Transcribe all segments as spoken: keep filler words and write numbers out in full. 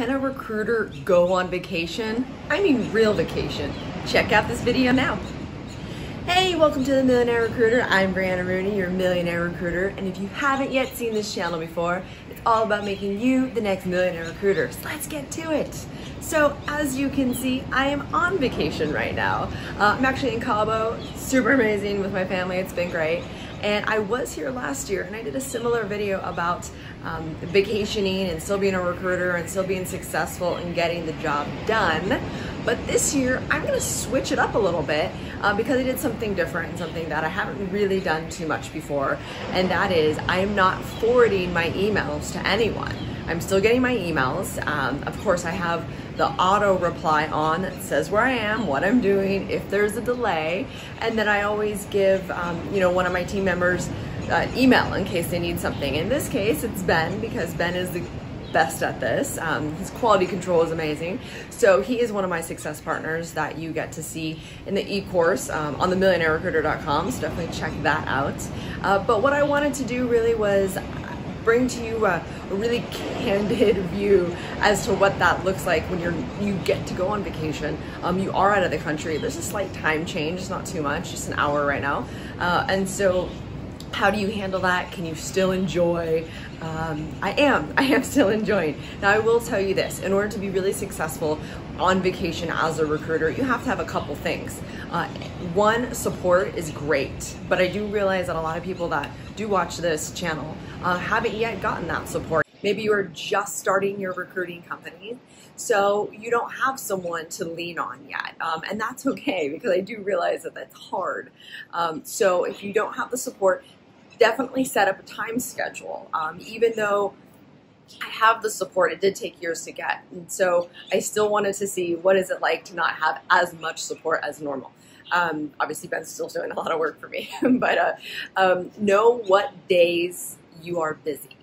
Can a recruiter go on vacation? I mean real vacation. Check out this video now. Hey, welcome to The Millionaire Recruiter. I'm Brianna Rooney, your millionaire recruiter. And if you haven't yet seen this channel before, it's all about making you the next millionaire recruiter. So let's get to it. So as you can see, I am on vacation right now. Uh, I'm actually in Cabo, super amazing with my family. It's been great. And I was here last year and I did a similar video about um, vacationing and still being a recruiter and still being successful and getting the job done. But this year, I'm gonna switch it up a little bit uh, because I did something different and something that I haven't really done too much before. And that is, I am not forwarding my emails to anyone. I'm still getting my emails. Um, of course, I have the auto reply on that says where I am, what I'm doing, if there's a delay. And then I always give um, you know, one of my team members an uh, email in case they need something. In this case, it's Ben, because Ben is the best at this. Um, his quality control is amazing. So he is one of my success partners that you get to see in the e-course um, on the millionaire recruiter dot com, so definitely check that out. Uh, but what I wanted to do really was bring to you a, a really candid view as to what that looks like when you're you get to go on vacation. Um, you are out of the country. There's a slight time change. It's not too much, just an hour right now. Uh, and so how do you handle that? Can you still enjoy? Um, I am, I am still enjoying. Now I will tell you this, in order to be really successful on vacation as a recruiter, you have to have a couple things. Uh, one, support is great, but I do realize that a lot of people that do watch this channel uh, haven't yet gotten that support. Maybe you are just starting your recruiting company, so you don't have someone to lean on yet. Um, and that's okay, because I do realize that that's hard. Um, so if you don't have the support, definitely set up a time schedule. Um, even though I have the support, it did take years to get. And so I still wanted to see what is it like to not have as much support as normal. Um, obviously, Ben's still doing a lot of work for me, but uh, um, know what days you are busy.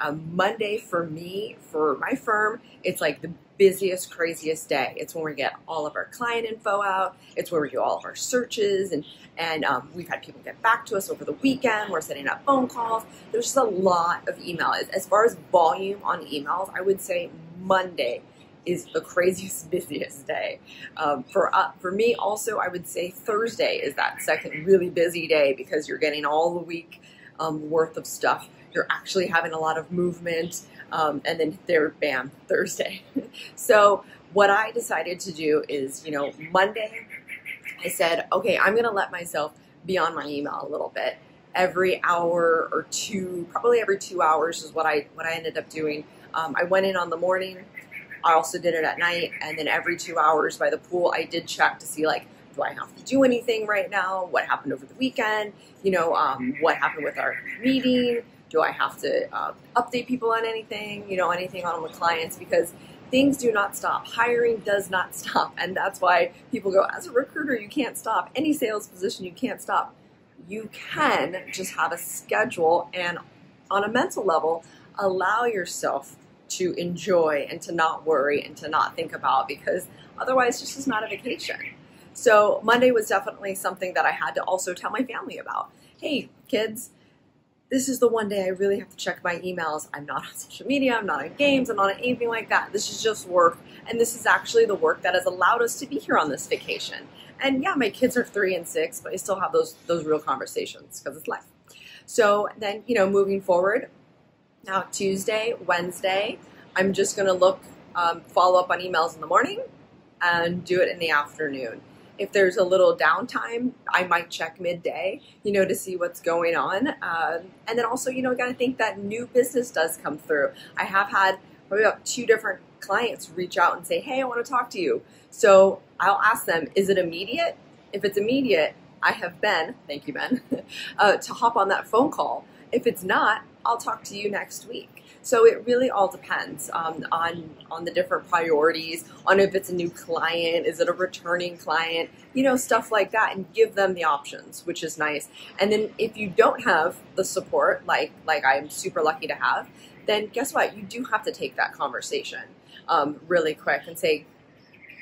Um, Monday for me, for my firm, it's like the busiest, craziest day. It's when we get all of our client info out. It's where we do all of our searches, and, and um, we've had people get back to us over the weekend. We're setting up phone calls. There's just a lot of email. As far as volume on emails, I would say Monday is the craziest, busiest day. Um, for, uh, for me also, I would say Thursday is that second really busy day, because you're getting all the week um, worth of stuff. You're actually having a lot of movement, um, and then there, bam, Thursday. So what I decided to do is, you know, Monday, I said, okay, I'm gonna let myself be on my email a little bit. Every hour or two, probably every two hours is what I what I ended up doing. Um, I went in on the morning, I also did it at night, and then every two hours by the pool, I did check to see like, do I have to do anything right now? What happened over the weekend? You know, um, what happened with our meeting? Do I have to uh, update people on anything, you know, anything on with clients? Because things do not stop. Hiring does not stop. And that's why people go, as a recruiter, you can't stop. Any sales position, you can't stop. You can just have a schedule, and on a mental level, allow yourself to enjoy and to not worry and to not think about, because otherwise this is not a vacation. So Monday was definitely something that I had to also tell my family about. Hey, kids, this is the one day I really have to check my emails. I'm not on social media, I'm not on games, I'm not on anything like that. This is just work, and this is actually the work that has allowed us to be here on this vacation. And yeah, my kids are three and six, but I still have those, those real conversations, because it's life. So then, you know, moving forward, now Tuesday, Wednesday, I'm just gonna look, um, follow up on emails in the morning and do it in the afternoon. If there's a little downtime, I might check midday, you know, to see what's going on. Um, and then also, you know, I gotta think that new business does come through. I have had probably about two different clients reach out and say, hey, I wanna talk to you. So I'll ask them, is it immediate? If it's immediate, I have Ben, thank you, Ben, uh, to hop on that phone call. If it's not, I'll talk to you next week. So it really all depends um, on, on the different priorities, on if it's a new client, is it a returning client, you know, stuff like that, and give them the options, which is nice. And then if you don't have the support, like, like I'm super lucky to have, then guess what? You do have to take that conversation um, really quick and say,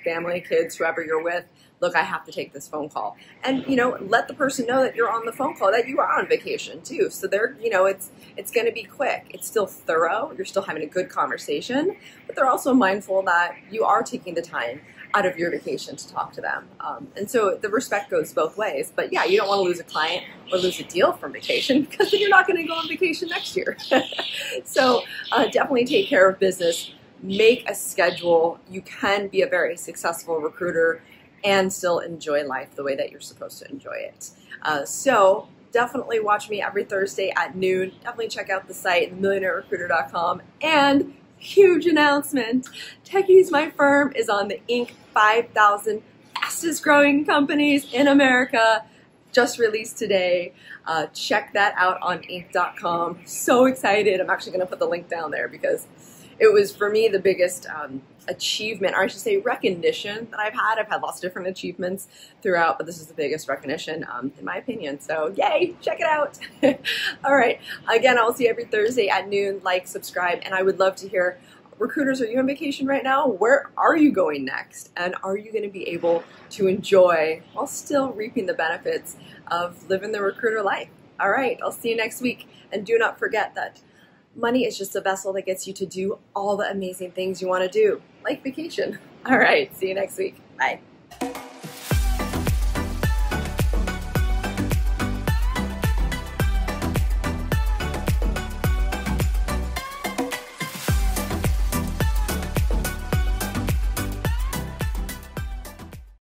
family, kids, whoever you're with, look, I have to take this phone call. And, you know, let the person know that you're on the phone call, that you are on vacation too. So they're, you know, it's, it's going to be quick. It's still thorough. You're still having a good conversation, but they're also mindful that you are taking the time out of your vacation to talk to them. Um, and so the respect goes both ways, but yeah, you don't want to lose a client or lose a deal from vacation, because then you're not going to go on vacation next year. So uh, definitely take care of business, make a schedule. You can be a very successful recruiter and still enjoy life the way that you're supposed to enjoy it. Uh, so definitely watch me every Thursday at noon. Definitely check out the site, the millionaire recruiter dot com. And huge announcement, Techies, my firm, is on the Inc five thousand fastest growing companies in America. Just released today. Uh, check that out on Inc dot com. So excited. I'm actually going to put the link down there, because it was, for me, the biggest um, achievement, or I should say recognition, that I've had. I've had lots of different achievements throughout, but this is the biggest recognition, um, in my opinion. So yay, check it out. All right. Again, I'll see you every Thursday at noon. Like, subscribe, and I would love to hear, recruiters, are you on vacation right now? Where are you going next? And are you going to be able to enjoy while still reaping the benefits of living the recruiter life? All right. I'll see you next week. And do not forget that money is just a vessel that gets you to do all the amazing things you want to do, like vacation. All right. See you next week. Bye.